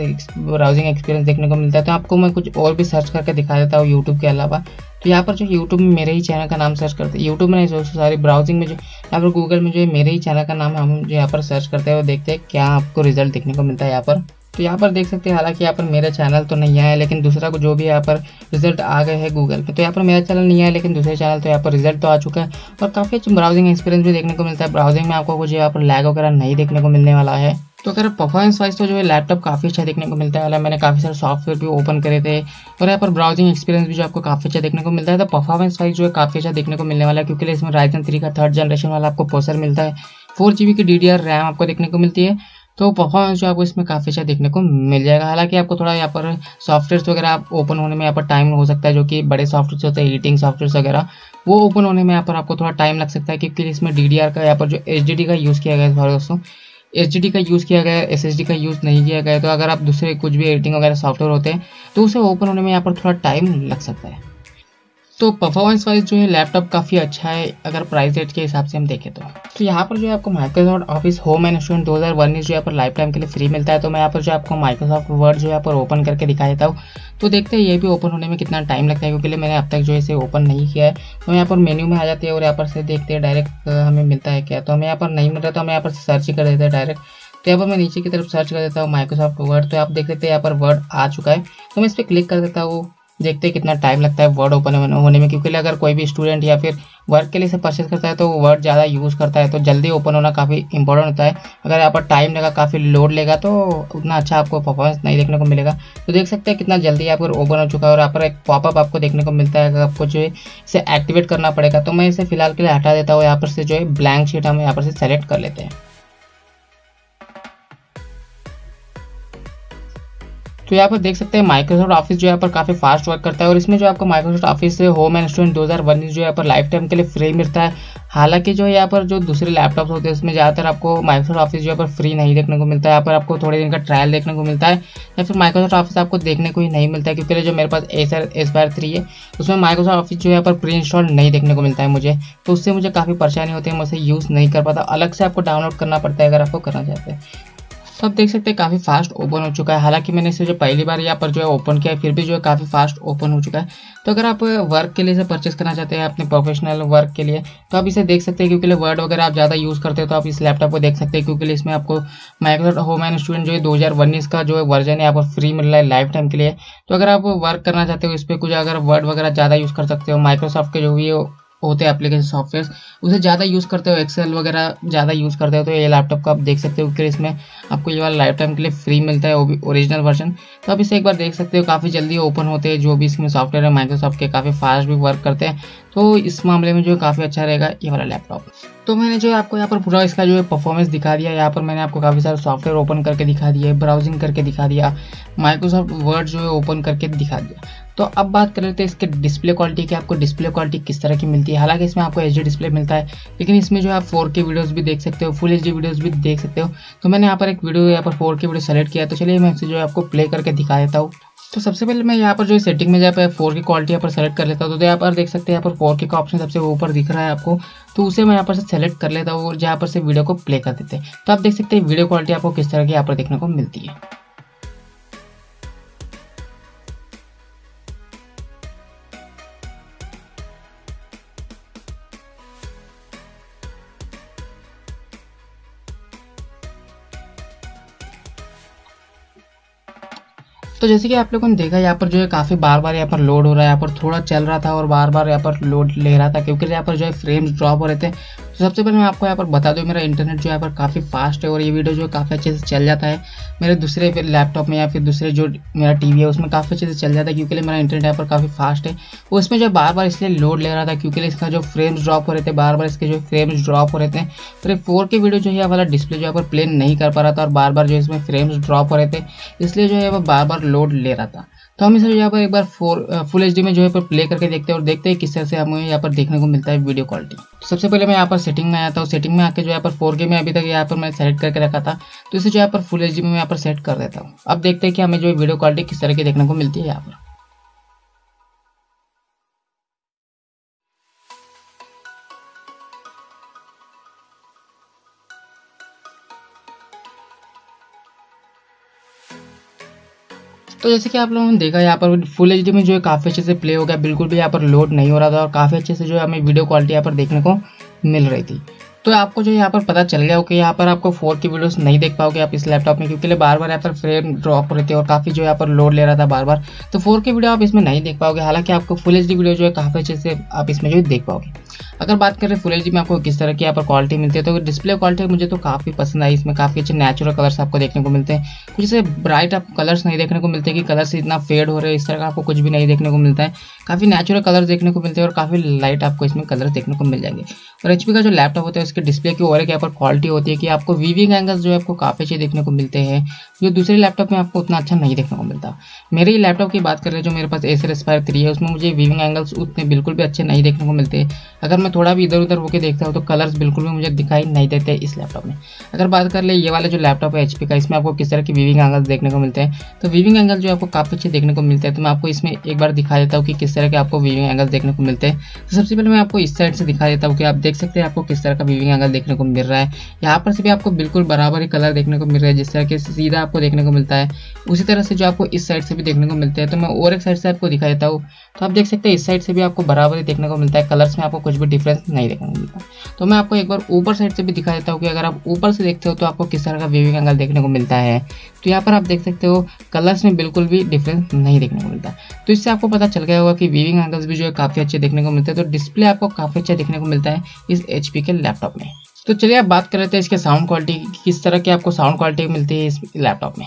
ब्राउजिंग एक्सपीरियंस देखने को मिलता है। तो आपको मैं कुछ और भी सर्च करके दिखा देता हूँ यूट्यूब के अलावा। तो यहाँ पर जो यूट्यूब में मेरे ही चैनल का नाम सर्च करते हैं, यूट्यूब में नहीं दोस्तों सारी ब्राउजिंग में जो यहाँ पर गूगल में जो है मेरे ही चैनल का नाम हम जो यहाँ पर सर्च करते हैं और देखते हैं क्या आपको रिजल्ट देखने को मिलता है यहाँ पर। तो यहाँ पर देख सकते हैं हालांकि यहाँ पर मेरा चैनल तो नहीं आया, लेकिन दूसरा को जो भी यहाँ पर रिजल्ट आ गए है गूगल पे। तो यहाँ पर मेरा चैनल नहीं आया, लेकिन दूसरे चैनल तो यहाँ पर रिजल्ट तो आ चुका है। और काफ़ी अच्छा ब्राउजिंग एक्सपीरियंस भी देखने को मिलता है। ब्राउजिंग में आपको कुछ यहाँ पर लैग वगैरह नहीं देखने को मिलने वाला है। तो अगर परफॉर्मेंस वाइज तो जो है लैपटॉप काफ़ी अच्छा देखने को मिलता है। मैंने काफ़ी सारे सॉफ्टवेयर भी ओपन करे थे और यहाँ पर ब्राउजिंग एक्सपीरियंस भी जो आपको काफ़ी अच्छा देखने को मिलता है। तो परफॉर्मेंस वाइज जो है काफ़ी अच्छा देखने को मिलने वाला है, क्योंकि इसमें राइजन थ्री का थर्ड जनरेशन वाला आपको प्रोसेसर मिलता है। फोर जी बी की डी डी आर रैम आपको देखने को मिलती है। तो परफॉर्मेंस जो आपको इसमें काफ़ी अच्छा देखने को मिल जाएगा। हालांकि आपको थोड़ा यहाँ पर सॉफ्टवेयर्स वगैरह आप ओपन होने में यहाँ पर टाइम हो सकता है, जो कि बड़े सॉफ्टवेयर्स होते हैं एडिटिंग सॉफ्टवेयर्स वगैरह, वो ओपन होने में यहाँ पर आपको थोड़ा टाइम लग सकता है, क्योंकि इसमें डी डी आर का यहाँ पर जो एच डी डी का यूज़ किया गया है दोस्तों, एचडी का यूज़ किया गया है, एसएसडी का यूज़ नहीं किया गया है। तो अगर आप दूसरे कुछ भी एडिटिंग वगैरह सॉफ्टवेयर होते हैं तो उसे ओपन होने में यहाँ पर थोड़ा टाइम लग सकता है। तो परफॉर्मेंस वाइज जो है लैपटॉप काफ़ी अच्छा है अगर प्राइस रेट के हिसाब से हम देखें तो। तो यहाँ पर जो है आपको Microsoft Office home and student दो हज़ार उन्नीस जो यहाँ पर लाइफ टाइम के लिए फ्री मिलता है। तो मैं यहाँ पर जो आपको माइक्रोसॉफ्ट वर्ड जो यहाँ पर ओपन करके दिखा देता हूँ। तो देखते हैं ये भी ओपन होने में कितना टाइम लगता है, क्योंकि मैंने अब तक जो इसे ओपन नहीं किया है। तो यहाँ पर मेन्यू में आ जाते हैं और यहाँ पर से देखते हैं डायरेक्ट हमें मिलता है क्या। तो हमें यहाँ पर नहीं मिल रहा, तो हमें यहाँ पर सर्च ही कर देते हैं डायरेक्ट। तो यहाँ पर मैं नीचे की तरफ सर्च कर देता हूँ माइक्रोसॉफ्ट वर्ड। तो आप देख सकते हैं यहाँ पर वर्ड आ चुका है। तो मैं इस पर क्लिक कर देता हूँ, देखते हैं कितना टाइम लगता है वर्ड ओपन होने में, क्योंकि अगर कोई भी स्टूडेंट या फिर वर्क के लिए से परचेज करता है तो वर्ड ज़्यादा यूज़ करता है, तो जल्दी ओपन होना काफ़ी इंपॉर्टेंट होता है। अगर यहाँ पर टाइम लगा, काफ़ी लोड लेगा, तो उतना अच्छा आपको परफॉर्मेंस नहीं देखने को मिलेगा। तो देख सकते हैं कितना जल्दी यहाँ पर ओपन हो चुका है, और यहाँ पर एक पॉपअप आपको देखने को मिलता है, अगर आपको जो है इसे एक्टिवेट करना पड़ेगा। तो मैं इसे फिलहाल के लिए हटा देता हूँ। यहाँ पर से जो है ब्लैंक शीट हम यहाँ पर से सेलेक्ट कर लेते हैं। तो यहाँ पर देख सकते हैं माइक्रोसॉफ्ट ऑफिस जो यहाँ पर काफ़ी फास्ट वर्क करता है, और इसमें जो आपको Microsoft Office home and student दो हज़ार उन्नीस जो यहाँ पर लाइफ टाइम के लिए फ्री मिलता है। हालांकि जो यहाँ पर जो दूसरे लैपटॉप्स होते हैं उसमें ज़्यादातर आपको माइक्रोसॉफ्ट ऑफिस जो यहाँ पर फ्री नहीं देखने को मिलता है। यहाँ पर आपको थोड़े दिन का ट्रायल देखने को मिलता है, या फिर माइक्रोसॉफ्ट ऑफिस आपको देखने को ही नहीं मिलता है, क्योंकि जो मेरे पास एसर एस्पायर थ्री है उसमें माइक्रोसॉफ्ट ऑफिस जो यहाँ पर प्री इंस्टॉल नहीं देखने को मिलता है मुझे। तो उससे मुझे काफ़ी परेशानी होती है, मैं उसे यूज़ नहीं कर पाता, अलग से आपको डाउनलोड करना पड़ता है अगर आपको करना चाहते हैं। तो आप देख सकते हैं काफ़ी फास्ट ओपन हो चुका है। हालांकि मैंने इसे जो पहली बार यहाँ पर जो है ओपन किया है, फिर भी जो है काफ़ी फास्ट ओपन हो चुका है। तो अगर आप वर्क के लिए इसे परचेस करना चाहते हैं अपने प्रोफेशनल वर्क के लिए, तो आप इसे देख सकते हैं, क्योंकि वर्ड वगैरह आप ज़्यादा यूज़ करते हो तो आप इस लैपटॉप को देख सकते हैं, क्योंकि इसमें आपको माइक्रोसॉफ्ट होम एंड स्टूडेंट जो है दो हज़ार उन्नीस का जो है वर्जन है यहाँ पर फ्री मिल रहा है लाइफ टाइम के लिए। तो अगर आप वर्क करना चाहते हो इस पर, कुछ अगर वर्ड वगैरह ज़्यादा यूज़ कर सकते हो, माइक्रोसॉफ्ट के जो भी होते हैं एप्लीकेशन सॉफ्टवेयर उसे ज़्यादा यूज़ करते हो, एक्सेल वगैरह ज़्यादा यूज़ करते हो, तो ये लैपटॉप को आप देख सकते हो, क्योंकि इसमें आपको ये वाला लाइफ टाइम के लिए फ्री मिलता है, वो भी ओरिजिनल वर्जन। तो आप इसे एक बार देख सकते हो, काफ़ी जल्दी ओपन होते हैं जो भी इसमें सॉफ्टवेयर है माइक्रोसॉफ्ट के, काफ़ी फास्ट भी वर्क करते हैं। तो इस मामले में जो काफ़ी अच्छा रहेगा ये वाला लैपटॉप। तो मैंने जो आपको यहाँ पर पूरा इसका जो है परफॉर्मेंस दिखा दिया। यहाँ पर मैंने आपको काफ़ी सारे सॉफ्टवेयर ओपन करके दिखा दिए, ब्राउजिंग करके दिखा दिया, माइक्रोसॉफ्ट वर्ड जो है ओपन करके दिखा दिया। तो अब बात कर लेते हैं इसके डिस्प्ले क्वालिटी की। आपको डिस्प्ले क्वालिटी किस तरह की मिलती है। हालांकि इसमें आपको एच डी डिस्प्ले मिलता है, लेकिन इसमें जो है आप फोर के वीडियोज़ भी देख सकते हो, फुल एच डी वीडियोज़ भी देख सकते हो। तो मैंने यहाँ पर एक वीडियो यहाँ पर फोर के वीडियो सेलेक्ट किया, तो चलिए मैं इसे जो है आपको प्ले करके दिखा देता हूँ। तो सबसे पहले मैं यहाँ पर जो सेटिंग में जहाँ पर फोर के क्वालिटी यहाँ पर सेलेक्ट कर लेता हूँ, तो यहाँ पर देख सकते हैं यहाँ पर फोर के का ऑप्शन सबसे ऊपर दिख रहा है आपको, तो उसे मैं यहाँ पर से सेलेक्ट कर लेता हूँ और जहाँ पर से वीडियो को प्ले कर देते हैं। तो आप देख सकते हैं वीडियो क्वालिटी आपको किस तरह की यहाँ पर देखने को मिलती है। तो जैसे कि आप लोगों ने देखा यहाँ पर जो है काफ़ी बार बार यहाँ पर लोड हो रहा है, यहाँ पर थोड़ा चल रहा था और बार बार यहाँ पर लोड ले रहा था, क्योंकि यहाँ पर जो है फ्रेम्स ड्रॉप हो रहे थे। तो सबसे पहले मैं आपको यहाँ पर बता दूँ, मेरा इंटरनेट जो है यहाँ पर काफ़ी फास्ट है और ये वीडियो जो है काफ़ी अच्छे से चल जाता है। मेरे दूसरे लैपटॉप में या फिर दूसरे जो मेरा टीवी है उसमें काफ़ी अच्छे से चल जाता है, क्योंकि मेरा इंटरनेट यहाँ पर काफ़ी फास्ट है। उसमें जो बार बार इसलिए लोड ले रहा था क्योंकि इसका जो फ्रेम्स ड्रॉप हो रहे थे, बार बार इसके जो फ्रेम्स ड्रॉप हो रहे थे। फिर फोर के वीडियो जो है वाला डिस्प्ले जो है पर प्ले नहीं कर पा रहा था और बार बार जो इसमें फ्रेम्स ड्रॉप हो रहे थे, इसलिए जो है वो बार बार लोड ले रहा था। तो हम इसे यहाँ पर एक बार फोर फुल एच डी में जो है पर प्ले करके देखते हैं और देखते हैं किस तरह से हमें यहाँ पर देखने को मिलता है वीडियो क्वालिटी। सबसे पहले मैं यहाँ पर सेटिंग में आया था, सेटिंग में आके जो यहाँ पर फोर के में अभी तक यहाँ पर मैं सेलेक्ट करके रखा था, तो इसे जो यहाँ पर फुल एच डी में यहाँ पर सेट कर देता हूँ। अब देखते हैं कि हमें जो है वीडियो क्वालिटी किस तरह की देखने को मिलती है यहाँ पर। तो जैसे कि आप लोगों ने देखा यहाँ पर फुल एच डी में जो है काफ़ी अच्छे से प्ले हो गया, बिल्कुल भी यहाँ पर लोड नहीं हो रहा था और काफ़ी अच्छे से जो है हमें वीडियो क्वालिटी यहाँ पर देखने को मिल रही थी। तो आपको जो यहाँ पर पता चल गया हो कि यहाँ पर आपको फोर की वीडियोस नहीं देख पाओगे आप इस लैपटॉप में, क्योंकि बार बार यहाँ पर फ्रेम ड्रॉप हो रहे थे और काफ़ी जो यहाँ पर लोड ले रहा था बार बार, तो फोर की वीडियो आप इसमें नहीं देख पाओगे। हालांकि आपको फुल एच डी वीडियो जो है काफ़ी अच्छे से आप इसमें जो देख पाओगे। अगर बात करें फुल एच डी में आपको किस तरह की यहाँ पर क्वालिटी मिलती है, तो डिस्प्ले क्वालिटी मुझे तो काफ़ी पसंद आई। इसमें काफ़ी अच्छे नेचुरल कलर्स आपको देखने को मिलते हैं, कुछ ऐसे ब्राइट आप कलर्स नहीं देखने को मिलते कि कलर्स इतना फेड हो रहे हैं, इस तरह का आपको कुछ भी नहीं देखने को मिलता है। काफ़ी नेचुरल कलर्स देखने को मिलते हैं और काफ़ी लाइट आपको इसमें कलर्स देखने को मिल जाएंगे। और एच पी का जो लैपटॉप होता है इसके डिस्प्ले की और एक यहाँ पर क्वालिटी होती है कि आपको वीविंग एंगल्स जो है आपको काफ़ी अच्छे देखने को मिलते हैं, जो दूसरे लैपटॉप में आपको उतना अच्छा नहीं देखने को मिलता। मेरे ही लैपटॉप की बात कर रहे हैं, जो मेरे पास एसर एस्पायर थ्री है, उसमें मुझे वीविंग एंगल्स उतने बिल्कुल भी अच्छे नहीं देखने को मिलते। अगर मैं थोड़ा भी इधर उधर होकर देखता हूँ तो कलर्स बिल्कुल भी मुझे दिखाई नहीं देते इस लैपटॉप में। अगर बात कर ले ये वाला जो लैपटॉप है एच पी का, इसमें आपको किस तरह की वीविंग एंगल्स देखने को मिलते हैं, तो वीविंग एंगल जो आपको काफ़ी अच्छे देखने को मिलते हैं। तो मैं आपको इसमें एक बार दिखा देता हूँ कि किस तरह के आपको वीविंग एंगल देखने को मिलते हैं। तो सबसे पहले मैं आपको इस साइड से दिखा देता हूँ कि आप देख सकते हैं आपको किस तरह का वीविंग एंगल देखने को मिल रहा है। यहाँ पर से भी आपको बिल्कुल बराबर ही कलर देखने को मिल रहा है, जिस तरह के सीधा आपको देखने को मिलता है उसी तरह से जो आपको इस साइड से भी देखने को मिलता है। तो मैं और एक साइड से आपको दिखा देता हूँ, तो आप देख सकते हैं इस साइड से भी आपको बराबर ही देखने को मिलता है, कलर्स में आपको कुछ भी डिफरेंस नहीं देखने को मिलता। तो मैं आपको एक बार ऊपर साइड से भी दिखा देता हूँ कि अगर आप ऊपर से देखते हो तो आपको किस तरह का वीविंग एंगल देखने को मिलता है। तो यहाँ पर आप देख सकते हो कलर्स में बिल्कुल भी डिफरेंस नहीं देखने को मिलता। तो इससे आपको पता चल गया होगा कि वीविंग एंगल्स भी जो है काफ़ी अच्छे देखने को मिलते हैं। तो डिस्प्ले आपको काफ़ी अच्छा देखने को मिलता है इस एच पी के लैपटॉप में। तो चलिए आप बात कर लेते हैं इसके साउंड क्वालिटी की, किस तरह की आपको साउंड क्वालिटी मिलती है इस लैपटॉप में।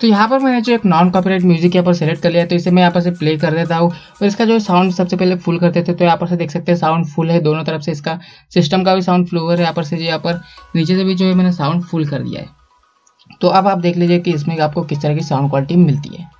तो यहाँ पर मैंने जो एक नॉन कॉपीराइट म्यूजिक यहाँ पर सेलेक्ट कर लिया, तो इसे मैं यहाँ पर से प्ले कर देता हूँ और इसका जो साउंड सबसे पहले फुल कर देते हैं। तो यहाँ पर से देख सकते हैं साउंड फुल है दोनों तरफ से, इसका सिस्टम का भी साउंड फुल है, यहाँ पर से यहाँ पर नीचे से भी जो है मैंने साउंड फुल कर दिया है। तो अब आप देख लीजिए कि इसमें आपको किस तरह की साउंड क्वालिटी मिलती है।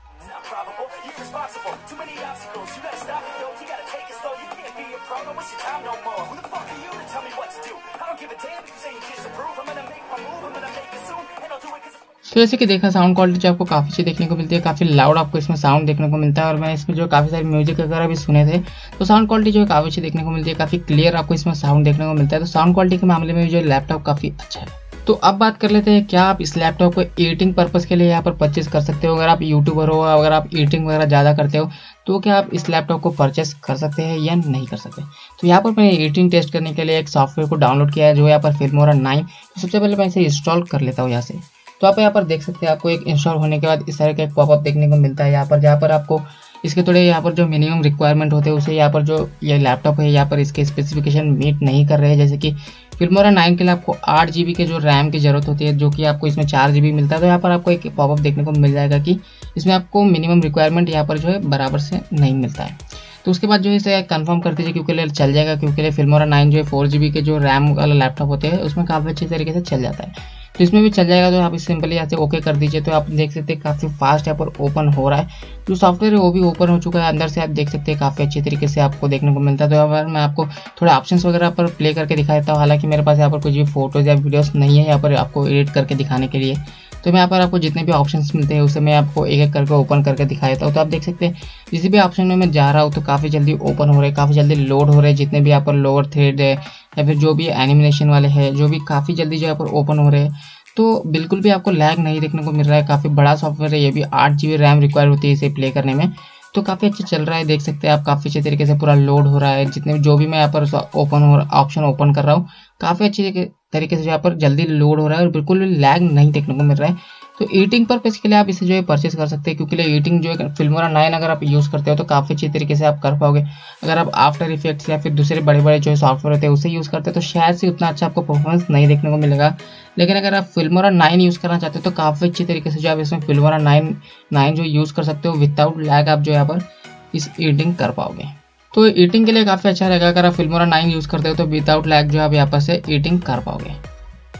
तो जैसे कि देखा साउंड क्वालिटी जो आपको काफ़ी अच्छी देखने को मिलती है, काफ़ी लाउड आपको इसमें साउंड देखने को मिलता है। और मैंने इसमें जो काफ़ी सारे म्यूजिक वगैरह भी सुने थे, तो साउंड क्वालिटी जो है काफ़ी अच्छी देखने को मिलती है, काफ़ी क्लियर आपको इसमें साउंड देखने को मिलता है। तो साउंड क्वालिटी के मामले में जो लैपटॉप काफ़ी अच्छा है। तो अब बात कर लेते हैं क्या आप इस लैपटॉप को एडिटिंग पर्पज़ के लिए यहाँ पर परचेस कर सकते हो। अगर आप यूट्यूबर हो, अगर आप एडिटिंग वगैरह ज़्यादा करते हो, तो क्या आप इस लैपटॉप को परचेस कर सकते हैं या नहीं कर सकते। तो यहाँ पर मैंने एडिटिंग टेस्ट करने के लिए एक सॉफ्टवेयर को डाउनलोड किया है, जो यहाँ पर फिल्मोरा नाइन। तो सबसे पहले मैं इसे इंस्टॉल कर लेता हूँ यहाँ से। तो आप यहाँ पर देख सकते हैं आपको एक इंस्टॉल होने के बाद इस तरह का एक पॉपअप देखने को मिलता है यहाँ पर, जहाँ पर आपको इसके थोड़े यहाँ पर जो मिनिमम रिक्वायरमेंट होते हैं उसे यहाँ पर जो ये लैपटॉप है यहाँ पर इसके स्पेसिफिकेशन मीट नहीं कर रहे हैं। जैसे कि फिल्मोरा नाइन के लिए आपको आठ जी बी के जो रैम की जरूरत होती है, जो कि आपको इसमें चार जी बी मिलता है। तो यहाँ पर आपको एक पॉपअप देखने को मिल जाएगा कि इसमें आपको मिनिमम रिक्वायरमेंट यहाँ पर जो है बराबर से नहीं मिलता है। तो उसके बाद जो है इसे कंफर्म कर दीजिए, क्योंकि ले चल जाएगा, क्योंकि फिल्मोरा नाइन जो है फोर जी बी के जो रैम वाला लैपटॉप होते हैं उसमें काफ़ी अच्छे तरीके से चल जाता है। तो इसमें भी चल जाएगा। तो आप सिंपली यहाँ से ओके कर दीजिए, तो आप देख सकते हैं काफ़ी फास्ट यहाँ पर ओपन हो रहा है जो सॉफ्टवेयर है वो भी ओपन हो चुका है। अंदर से आप देख सकते हैं काफ़ी अच्छे तरीके से आपको देखने को मिलता है। तो यहाँ पर मैं आपको थोड़े ऑप्शंस वगैरह पर प्ले करके दिखा देता हूँ। हालांकि मेरे पास यहाँ पर कुछ भी फोटोज़ या वीडियोज़ नहीं है यहाँ पर आपको एडिट करके दिखाने के लिए, तो मैं यहाँ पर आपको जितने भी ऑप्शंस मिलते हैं उसे मैं आपको एक एक करके ओपन करके दिखा देता हूँ। तो आप देख सकते हैं किसी भी ऑप्शन में मैं जा रहा हूँ तो काफ़ी जल्दी ओपन हो रहे हैं, काफ़ी जल्दी लोड हो रहे हैं। जितने भी यहाँ पर लोअर थ्रेड है या फिर जो भी एनिमेशन वाले हैं जो भी काफ़ी जल्दी जो यहाँ पर ओपन हो रहे हैं, तो बिल्कुल भी आपको लैग नहीं देखने को मिल रहा है। काफ़ी बड़ा सॉफ्टवेयर है ये भी, आठ जी बी रैम रिक्वायर होती है इसे प्ले करने में, तो काफ़ी अच्छा चल रहा है। देख सकते हैं आप काफ़ी अच्छे तरीके से पूरा लोड हो रहा है। जितने जो भी मैं यहाँ पर ओपन हो ऑप्शन ओपन कर रहा हूँ काफ़ी अच्छे तरीके से जो यहाँ पर जल्दी लोड हो रहा है और बिल्कुल भी लैग नहीं देखने को मिल रहा है। तो ईटिंग पर्पज़ के लिए आप इसे जो है परचेस कर सकते हैं, क्योंकि ईटिंग जो है फिल्मोरा नाइन अगर आप यूज़ करते हो तो काफ़ी अच्छे तरीके से आप कर पाओगे। अगर आप आफ्टर इफेक्ट्स या फिर दूसरे बड़े बड़े जो सॉफ्टवेयर होते हैं उसे यूज़ करते हो तो शायद से उतना अच्छा आपको परफॉर्मेंस नहीं देखने को मिलेगा। लेकिन अगर आप फिल्मोरा नाइन यूज़ करना चाहते हो तो काफ़ी अच्छे तरीके से जो आप इसमें फिल्मोरा नाइन नाइन जो यूज़ कर सकते हो विदाउट लैग आप जो यहाँ पर इस ईटिंग कर पाओगे। तो ईटिंग के लिए काफ़ी अच्छा रहेगा अगर आप फिल्मोरा नाइन यूज़ करते हो तो विदाउट लैग जो आप यहाँ पर से ईटिंग कर पाओगे।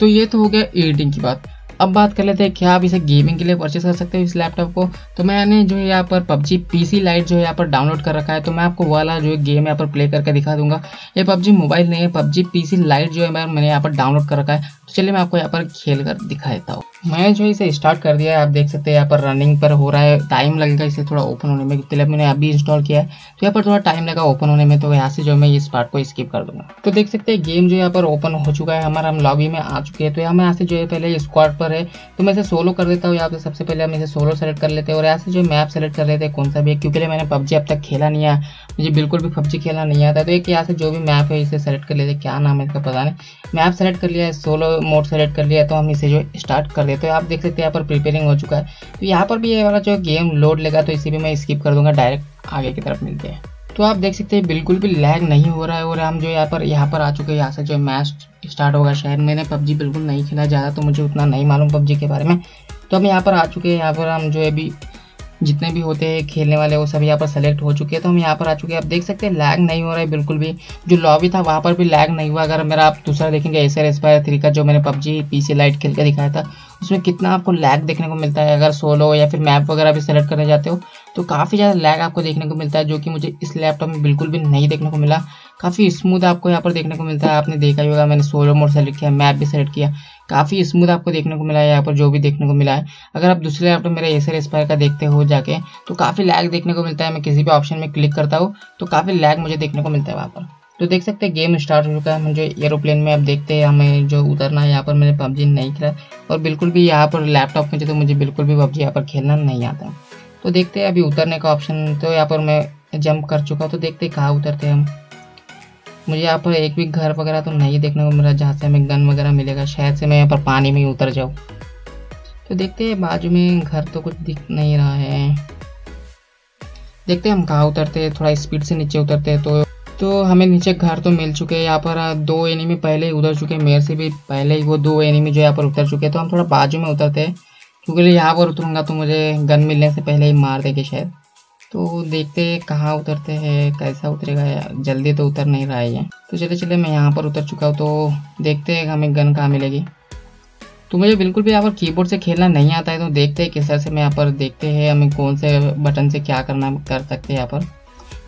तो ये तो हो गया ईटिंग की बात। अब बात कर लेते हैं क्या आप इसे गेमिंग के लिए परचेस कर सकते हो इस लैपटॉप को। तो मैंने जो है यहाँ पर पबजी पीसी लाइट जो है यहाँ पर डाउनलोड कर रखा है, तो मैं आपको वाला जो है गेम यहाँ पर प्ले करके दिखा दूंगा। ये पबजी मोबाइल नहीं है, पबजी पीसी लाइट जो है मैंने यहाँ पर डाउनलोड कर रखा है। तो चलिए मैं आपको यहाँ पर खेल कर दिखा देता हूँ। मैंने जो इसे स्टार्ट कर दिया है, आप देख सकते हैं यहाँ पर रनिंग पर हो रहा है। टाइम लगेगा इसे थोड़ा ओपन होने में, पहले मैंने अभी इंस्टॉल किया है तो यहाँ पर थोड़ा टाइम लगा ओपन होने में, तो यहाँ से जो मैं इस पार्ट को स्किप कर दूंगा। तो देख सकते हैं गेम जो यहाँ पर ओपन हो चुका है, हमारा हम लॉबी में आ चुके हैं। तो यहाँ से जो है पहले स्क्वाड पर है तो मैं इसे सोलो कर देता हूँ। यहाँ पर सबसे पहले हम इसे सोलो सेलेक्ट कर लेते हैं और यहाँ से जो मैप सेलेक्ट कर लेते हैं कौन सा भी, क्योंकि मैंने पबजी अब तक खेला नहीं है, मुझे बिल्कुल भी पबजी खेला नहीं आता। तो एक यहाँ से जो भी मैप है इसे सेलेक्ट कर लेते हैं, क्या नाम है इसका पता नहीं। मैप सेलेक्ट कर लिया है, सोलो मोड सेलेक्ट कर लिया है, तो हम इसे जो स्टार्ट कर लेते हैं। आप देख सकते हैं यहाँ पर प्रिपेयरिंग हो चुका है। तो यहाँ पर भी ये वाला जो गेम लोड लेगा तो इसे भी मैं स्किप कर दूंगा, डायरेक्ट आगे की तरफ मिलते हैं। तो आप देख सकते हैं बिल्कुल भी लैग नहीं हो रहा है और हम जो यहाँ पर यहाँ पर आ चुके हैं। यहाँ से जो मैच स्टार्ट होगा, शायद मैंने पबजी बिल्कुल नहीं खेला ज़्यादा तो मुझे उतना नहीं मालूम पबजी के बारे में। तो हम यहाँ पर आ चुके हैं, यहाँ पर हम जो है भी जितने भी होते हैं खेलने वाले वो सब यहाँ पर सेलेक्ट हो चुके हैं। तो हम यहाँ पर आ चुके हैं, आप देख सकते हैं लैग नहीं हो रहा है बिल्कुल भी। जो लॉबी था वहाँ पर भी लैग नहीं हुआ। अगर मेरा आप दूसरा देखेंगे एसर एस्पायर थ्री का जो मैंने पबजी पीसी लाइट खेल के दिखाया था, उसमें कितना आपको लैग देखने को मिलता है। अगर सोलो या फिर मैप वगैरह भी सेलेक्ट करने जाते हो तो काफ़ी ज़्यादा लैग आपको देखने को मिलता है, जो कि मुझे इस लैपटॉप में बिल्कुल भी नहीं देखने को मिला। काफ़ी स्मूथ आपको यहाँ पर देखने को मिलता है। आपने देखा ही होगा, मैंने सोलो मोड सेलेक्ट किया, मैप भी सेलेक्ट किया, काफ़ी स्मूथ आपको देखने को मिला है। यहाँ पर जो भी देखने को मिला है, अगर आप दूसरे लैपटॉप मेरे एसर एस्पायर का देखते हो जाके तो काफ़ी लैग देखने को मिलता है। मैं किसी भी ऑप्शन में क्लिक करता हूँ तो काफ़ी लैग मुझे देखने को मिलता है वहाँ पर। तो देख सकते हैं गेम स्टार्ट हो चुका है। मुझे एरोप्लेन में आप देखते हैं हमें जो उतरना है। यहाँ पर मैंने पबजी नहीं खेला और बिल्कुल भी यहाँ पर लैपटॉप में तो मुझे बिल्कुल भी पबजी यहाँ पर खेलना नहीं आता। तो देखते हैं अभी उतरने का ऑप्शन, तो यहाँ पर मैं जंप कर चुका हूँ। तो देखते हैं कहाँ उतरते हैं हम। मुझे यहाँ पर एक भी घर वगैरह तो नहीं देखने को मिला जहाँ से हमें गन वगैरह मिलेगा। शायद से मैं यहाँ पर पानी में ही उतर जाऊँ। तो देखते हैं बाजू में घर तो कुछ दिख नहीं रहा है। देखते हैं हम कहाँ उतरते हैं, थोड़ा स्पीड से नीचे उतरते हैं। तो तो हमें नीचे घर तो मिल चुके हैं। यहाँ पर दो एनिमी पहले ही उतर चुके हैं, मेरे से भी पहले ही वो दो एनिमी जो यहाँ पर उतर चुके हैं। तो हम थोड़ा बाजू में उतरते हैं, क्योंकि यहाँ पर उतरूँगा तो मुझे गन मिलने से पहले ही मार देंगे शायद। तो देखते हैं कहाँ उतरते हैं, कैसा उतरेगा यार, जल्दी तो उतर नहीं रहा है ये। तो चले चले मैं यहाँ पर उतर चुका हूँ। तो देखते हैं हमें गन कहाँ मिलेगी। तो मुझे बिल्कुल भी यहाँ पर कीबोर्ड से खेलना नहीं आता है, तो देखते हैं किस तरह से मैं यहाँ पर देखते हैं हमें कौन से बटन से क्या करना कर सकते हैं यहाँ पर।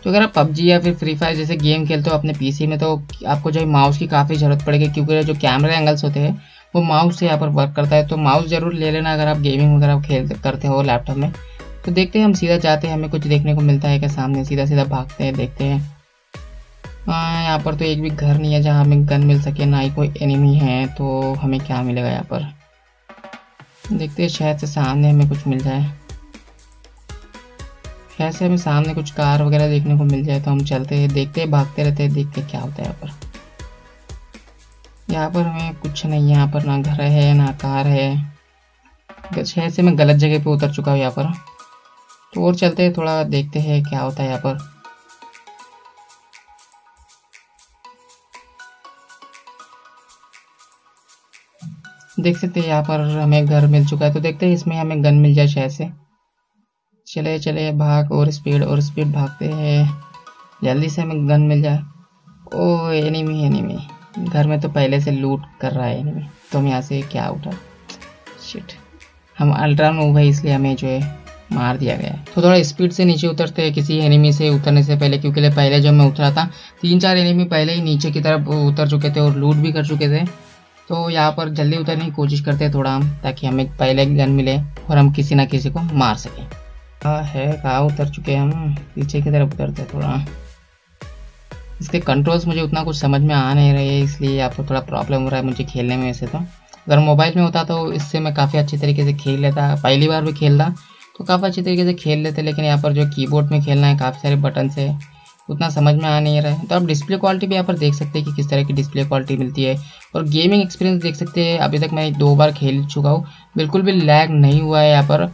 तो अगर आप पबजी या फिर फ्री फायर जैसे गेम खेलते हो अपने पीसी में तो आपको जो है माउस की काफ़ी ज़रूरत पड़ेगी, क्योंकि जो कैमरा एंगल्स होते हैं वो माउस से यहाँ पर वर्क करता है। तो माउस ज़रूर ले लेना अगर आप गेमिंग वगैरह खेल करते हो लैपटॉप में। तो देखते हैं हम सीधा जाते हैं, हमें कुछ देखने को मिलता है क्या सामने। सीधा सीधा भागते हैं, देखते हैं। हाँ, यहाँ पर तो एक भी घर नहीं है जहाँ हमें गन मिल सके, ना ही कोई एनिमी है। तो हमें क्या मिलेगा यहाँ पर, देखते हैं शायद से सामने हमें कुछ मिल जाए। ऐसे हमें सामने कुछ कार वगैरह देखने को मिल जाए तो हम चलते हैं, देखते हैं, भागते रहते हैं, देखते क्या होता है यहाँ पर। यहाँ पर हमें कुछ नहीं है, यहाँ पर ना घर है ना कार है। शहर से मैं गलत जगह पे उतर चुका हूँ यहाँ पर। तो और चलते हैं थोड़ा, देखते हैं क्या होता है यहाँ पर। देख सकते हैं यहाँ पर हमें घर मिल चुका है। तो देखते हैं इसमें हमें गन मिल जाए शहर से। चले चले भाग और स्पीड और स्पीड भागते हैं, जल्दी से हमें गन मिल जाए। ओ एनिमी एनिमी, घर में तो पहले से लूट कर रहा है एनिमी। तो हम यहाँ से क्या उठा, शिट, हम अल्ट्रा नोव है इसलिए हमें जो है मार दिया गया है। तो थोड़ा स्पीड से नीचे उतरते हैं किसी एनिमी से उतरने से पहले, क्योंकि पहले जब मैं उतरा था तीन चार एनिमी पहले ही नीचे की तरफ उतर चुके थे और लूट भी कर चुके थे। तो यहाँ पर जल्दी उतरने की कोशिश करते हैं थोड़ा हम, ताकि हमें पहले गन मिले और हम किसी ना किसी को मार सकें। हाँ है कहाँ उतर चुके हैं हम, पीछे की तरफ उतरते हैं थोड़ा। इसके कंट्रोल्स मुझे उतना कुछ समझ में आ नहीं रहे, इसलिए आपको थोड़ा प्रॉब्लम हो रहा है मुझे खेलने में। वैसे तो अगर मोबाइल में होता तो इससे मैं काफ़ी अच्छी तरीके से खेल लेता, पहली बार भी खेल रहा तो काफ़ी अच्छी तरीके से खेल लेते। लेकिन यहाँ पर जो कीबोर्ड में खेलना है काफ़ी सारे बटन से उतना समझ में आ नहीं रहा है। तो आप डिस्प्ले क्वालिटी भी यहाँ पर देख सकते हैं कि किस तरह की डिस्प्ले क्वालिटी मिलती है, और गेमिंग एक्सपीरियंस देख सकते हैं। अभी तक मैं दो बार खेल चुका हूँ, बिल्कुल भी लैग नहीं हुआ है यहाँ पर।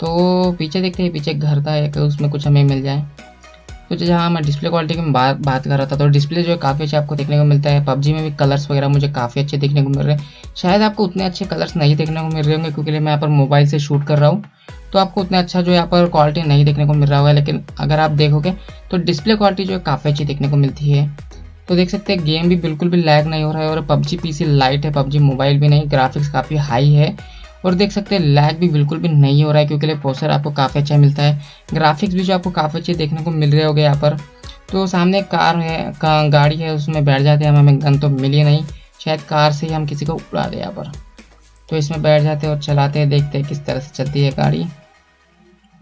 तो पीछे देखते हैं, पीछे घर था कि उसमें कुछ हमें मिल जाए। तो जहाँ मैं डिस्प्ले क्वालिटी की बात बात कर रहा था, तो डिस्प्ले जो है काफ़ी अच्छा आपको देखने को मिलता है। पबजी में भी कलर्स वगैरह मुझे काफ़ी अच्छे देखने को मिल रहे हैं। शायद आपको उतने अच्छे कलर्स नहीं देखने को मिल रहे होंगे, क्योंकि मैं यहाँ पर मोबाइल से शूट कर रहा हूँ तो आपको उतना अच्छा जो यहाँ पर क्वालिटी नहीं देखने को मिल रहा होगा। लेकिन अगर आप देखोगे तो डिस्प्ले क्वालिटी जो है काफ़ी अच्छी देखने को मिलती है। तो देख सकते हैं गेम भी बिल्कुल भी लैग नहीं हो रहा है, और पबजी पीसी लाइट है, पबजी मोबाइल भी नहीं। ग्राफिक्स काफ़ी हाई है और देख सकते हैं लैग भी बिल्कुल भी नहीं हो रहा है, क्योंकि प्रोसेसर आपको काफ़ी अच्छा मिलता है। ग्राफिक्स भी जो आपको काफ़ी अच्छे देखने को मिल रहे होंगे यहाँ पर। तो सामने कार है, का, गाड़ी है, उसमें बैठ जाते हैं हम। हमें गन तो मिली नहीं, शायद कार से ही हम किसी को उड़ा दें यहाँ पर। तो इसमें बैठ जाते हैं और चलाते हैं, देखते हैं किस तरह से चलती है गाड़ी।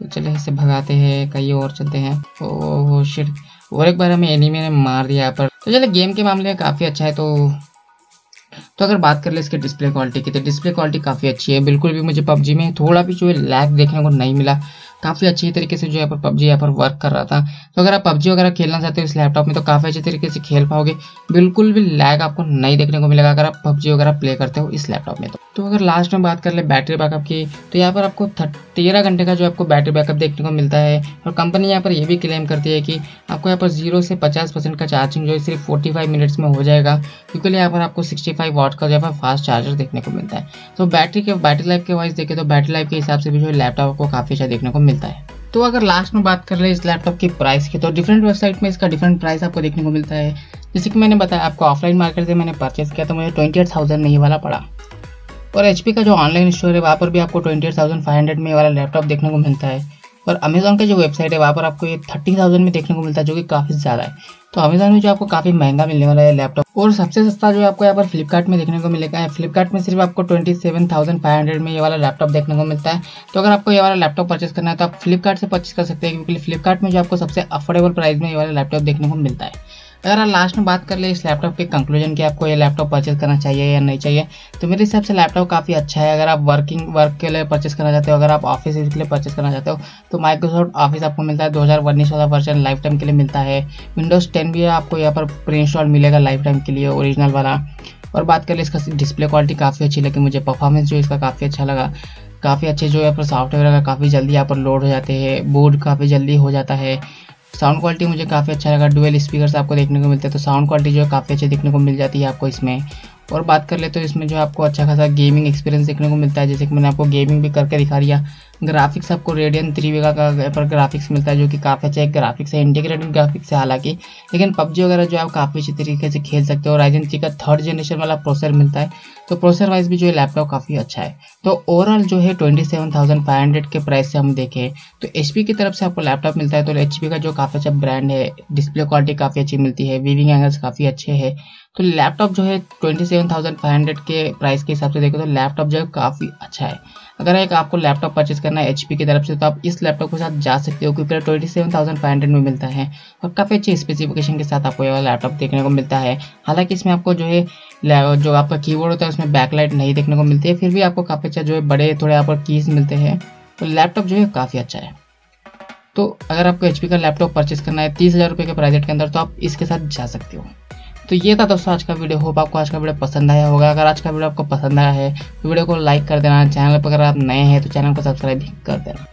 तो चले इसे भगाते हैं, कहीं और चलते हैं। ओ शिट, और एक बार हमें एनिमी ने मार दिया यहाँ पर। तो चले गेम के मामले में काफ़ी अच्छा है। तो तो अगर बात कर ले इसके डिस्प्ले क्वालिटी की, तो डिस्प्ले क्वालिटी काफ़ी अच्छी है। बिल्कुल भी मुझे पबजी में थोड़ा भी जो है लैग देखने को नहीं मिला। काफ़ी अच्छी तरीके से जो है पर पबजी यहाँ पर वर्क कर रहा था। तो अगर आप पबजी वगैरह खेलना चाहते हो इस लैपटॉप में, तो काफ़ी अच्छे तरीके से खेल पाओगे, बिल्कुल भी लैग आपको नहीं देखने को मिलेगा अगर आप पबजी वगैरह प्ले करते हो इस लैपटॉप में। तो, तो अगर लास्ट में बात कर ले बैटरी बैकअप की, तो यहाँ पर आपको तेरह घंटे का जो आपको बैटरी बैकअप देखने को मिलता है। और कंपनी यहाँ पर यह भी क्लेम करती है कि आपको यहाँ पर जीरो से पचास परसेंट का चार्जिंग जो है सिर्फ फोर्टी फाइव मिनट्स में हो जाएगा, क्योंकि यहाँ पर आपको सिक्सटी फाइव वाट का जो है फास्ट चार्जर देखने को मिलता है। तो बैटरी के बैटरी लाइफ के वाइज देखें तो बैटरी लाइफ के हिसाब से भी जो है लैपटॉप को काफ़ी अच्छा देखने को मिलता है। तो अगर लास्ट में बात कर ले इस लैपटॉप की प्राइस की, तो डिफरेंट वेबसाइट में इसका डिफरेंट प्राइस आपको देखने को मिलता है। जैसे कि मैंने बताया आपको ऑफलाइन मार्केट से मैंने परचेस किया तो मुझे ट्वेंटी एट थाउजेंड में ये वाला पड़ा, और एचपी का जो ऑनलाइन स्टोर है वहाँ पर भी आपको twenty eight thousand five hundred में ये वाला लैपटॉप देखने को मिलता है। और अमेज़ॉन का जो वेबसाइट है वहाँ पर आपको ये थर्टी थाउजेंड में देखने को मिलता है, जो कि काफ़ी ज़्यादा है। तो अमेज़ॉन में जो आपको काफ़ी महंगा मिलने वाला है लैपटॉप। और सबसे सस्ता जो आपको यहाँ पर फ्लिपकार्ट में देखने को मिलेगा। फ्लिपकार्ट में सिर्फ आपको twenty seven thousand five hundred में ये वाला लैपटॉप देखने को मिलता है। तो अगर आपको ये वाला लैपटॉप परचेस करना है तो आप फ्लिपकार्ट से परचेस कर सकते हैं, क्योंकि फ्लिपकार्ट में जो आपको सबसे अफोर्डेबल प्राइस में ये वाला लैपटॉप देखने को मिलता है। अगर आप लास्ट में बात कर ले इस लैपटॉप के कंक्लूजन की, आपको ये लैपटॉप परचेस करना चाहिए या नहीं चाहिए, तो मेरे हिसाब से लैपटॉप काफ़ी अच्छा है। अगर आप वर्किंग वर्क के लिए परचेस करना चाहते हो, अगर आप ऑफिस के लिए परचेस करना चाहते हो, तो माइक्रोसॉफ्ट ऑफिस आपको मिलता है दो हज़ार उन्नीस वाला वर्जन लाइफ टाइम के लिए मिलता है। विंडोज़ टेन भी है, आपको यहाँ पर प्री इंस्टॉल मिलेगा लाइफ टाइम के लिए ओरिजिनल वाला। और बात कर ले इसका डिस्प्ले क्वालिटी काफ़ी अच्छी लगी मुझे, परफॉर्मेंस जो इसका काफ़ी अच्छा लगा। काफ़ी अच्छे जो है पर सॉफ्टवेयर का काफ़ी जल्दी यहाँ पर लोड हो जाते हैं, बूट काफ़ी जल्दी हो जाता है। साउंड क्वालिटी मुझे काफ़ी अच्छा लगा, डुअल स्पीकर्स आपको देखने को मिलते हैं, तो साउंड क्वालिटी जो है काफ़ी अच्छी देखने को मिल जाती है आपको इसमें। और बात कर ले तो इसमें जो आपको अच्छा खासा गेमिंग एक्सपीरियंस देखने को मिलता है, जैसे कि मैंने आपको गेमिंग भी करके दिखा दिया। ग्राफिक्स आपको रेडियन थ्री वेगा का पर ग्राफिक्स मिलता है, जो कि काफ़ी अच्छा एक ग्राफिक्स है, इंटीग्रेटेड ग्राफिक्स है हालांकि। लेकिन पबजी वगैरह जो आप काफ़ी अच्छी तरीके से खेल सकते हो। राइजन थ्री का थर्ड जनरेशन वाला प्रोसेसर मिलता है, तो प्रोसेसर वाइज भी जो है लैपटॉप काफ़ी अच्छा है। तो ओवरऑल जो है twenty seven thousand five hundred के प्राइस से हम देखें तो एच पी की तरफ से आपको लैपटॉप मिलता है। तो एच पी का जो काफ़ी अच्छा ब्रांड है, डिस्प्ले क्वालिटी काफ़ी अच्छी मिलती है, वीविंग एंगल्स काफ़ी अच्छे हैं। तो लैपटॉप जो है twenty seven thousand five hundred के प्राइस के हिसाब से देखो तो लैपटॉप जो है काफ़ी अच्छा है। अगर एक आपको लैपटॉप परचेस करना है एचपी की तरफ से, तो आप इस लैपटॉप के साथ जा सकते हो, क्योंकि twenty seven thousand five hundred में मिलता है और काफ़ी अच्छे स्पेसिफिकेशन के साथ आपको यह लैपटॉप देखने को मिलता है। हालांकि इसमें आपको जो है जो आपका कीबोर्ड होता है उसमें बैकलाइट नहीं देखने को मिलती है, फिर भी आपको काफ़ी अच्छा जो है बड़े थोड़े यहाँ पर कीज मिलते हैं। तो लैपटॉप जो है काफ़ी अच्छा है। तो अगर आपको एचपी का लैपटॉप परचेस करना है तीस हज़ार रुपये के प्राइस के अंदर, तो आप इसके साथ जा सकते हो। तो ये था दोस्तों आज का वीडियो, होप आपको आज का वीडियो पसंद आया होगा। अगर आज का वीडियो आपको पसंद आया है तो वीडियो को लाइक कर देना, चैनल पर अगर आप नए हैं तो चैनल को सब्सक्राइब भी कर देना।